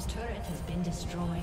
team's turret has been destroyed.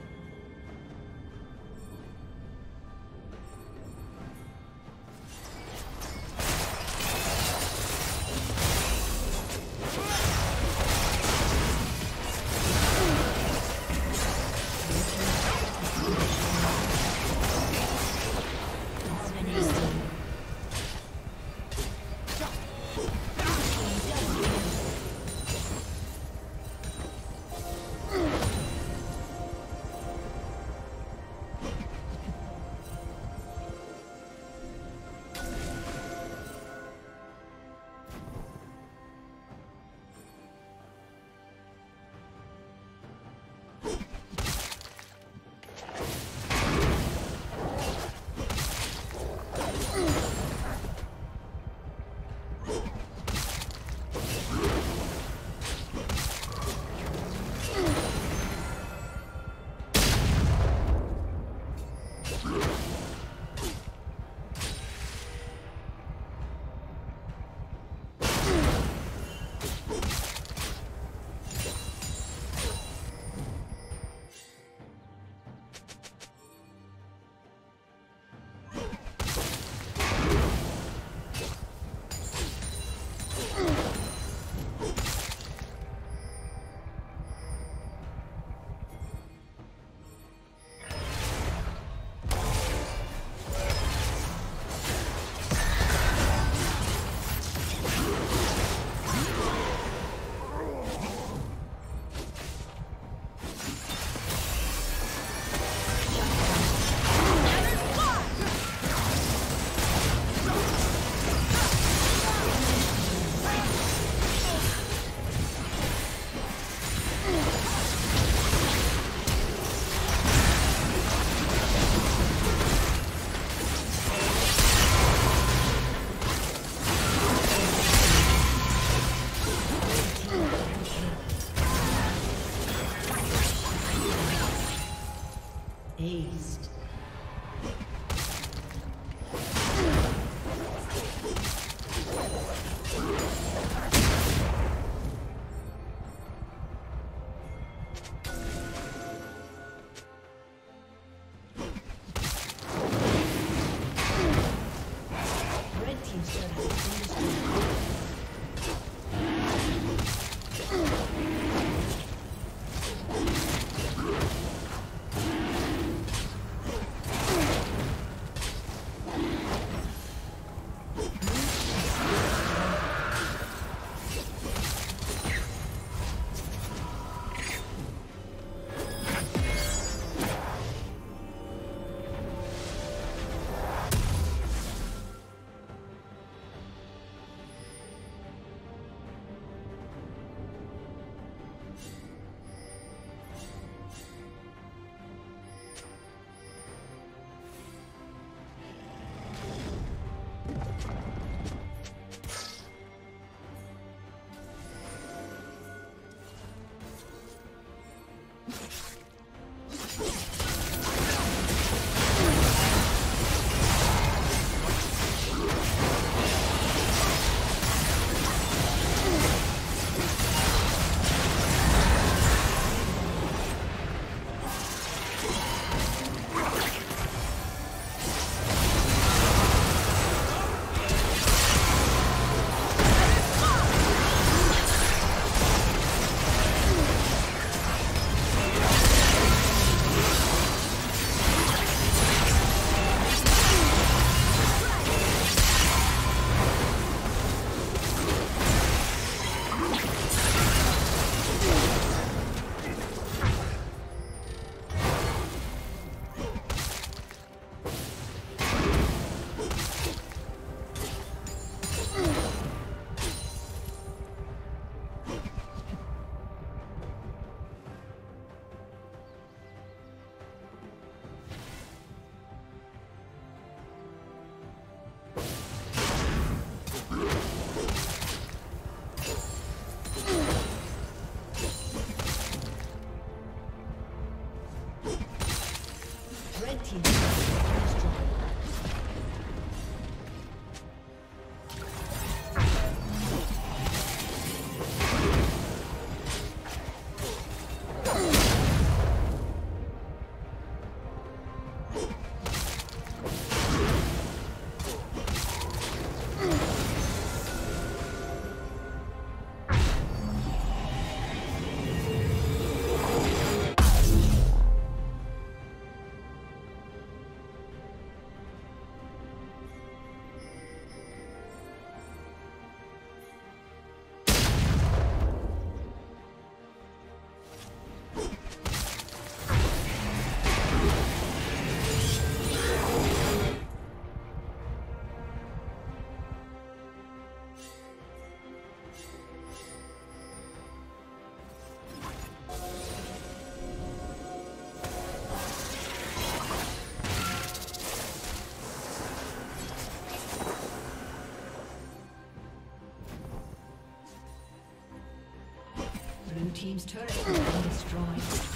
team's turret has been destroyed.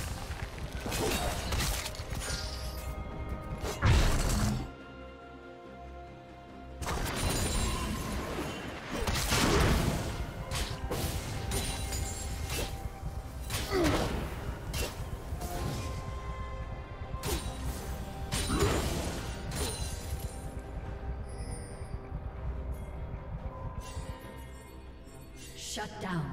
Shut down.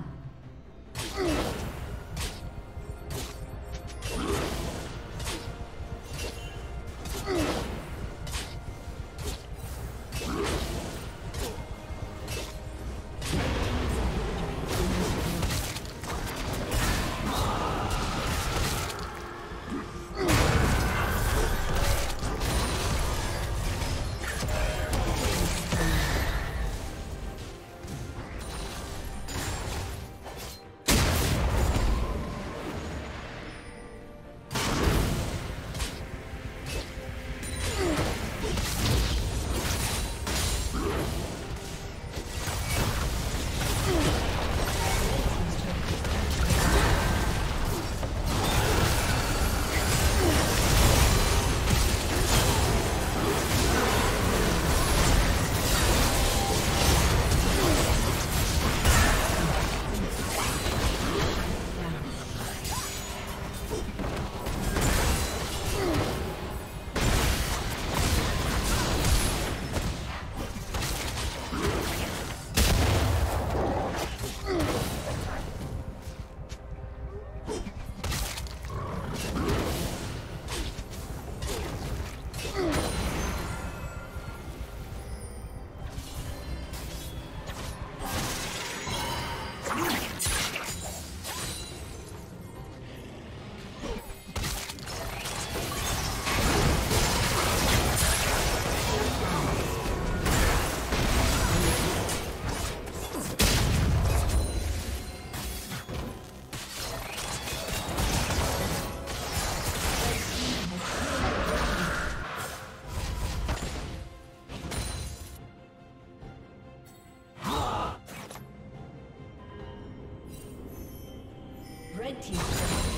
Red team.